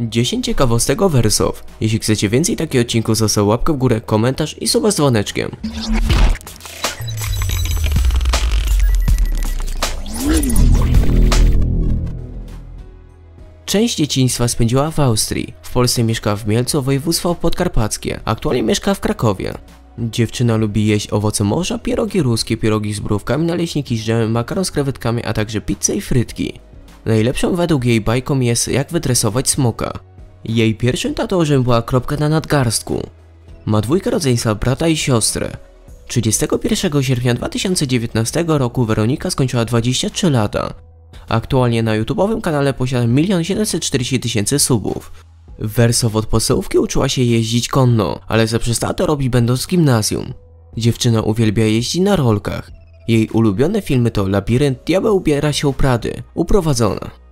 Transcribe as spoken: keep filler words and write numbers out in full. dziesięć ciekawostek o Wersów. Jeśli chcecie więcej takich odcinków, zostaw łapkę w górę, komentarz i suba z dzwoneczkiem. Część dzieciństwa spędziła w Austrii. W Polsce mieszka w Mielcu, województwo podkarpackie. Aktualnie mieszka w Krakowie. Dziewczyna lubi jeść owoce morza, pierogi ruskie, pierogi z mrówkami, naleśniki z dżemem, makaron z krewetkami, a także pizzę i frytki. Najlepszą według jej bajką jest Jak wydresować smoka. Jej pierwszym tatuażem była kropka na nadgarstku. Ma dwójkę rodzeństwa, brata i siostrę. trzydziestego pierwszego sierpnia dwa tysiące dziewiętnastego roku Weronika skończyła dwadzieścia trzy lata. Aktualnie na YouTube'owym kanale posiada milion siedemset czterdzieści tysięcy subów. Wersow od podstawówki uczyła się jeździć konno, ale zaprzestała to robić będąc w gimnazjum. Dziewczyna uwielbia jeździć na rolkach. Jej ulubione filmy to Labirynt, Diabeł ubiera się u Prady, Uprowadzona.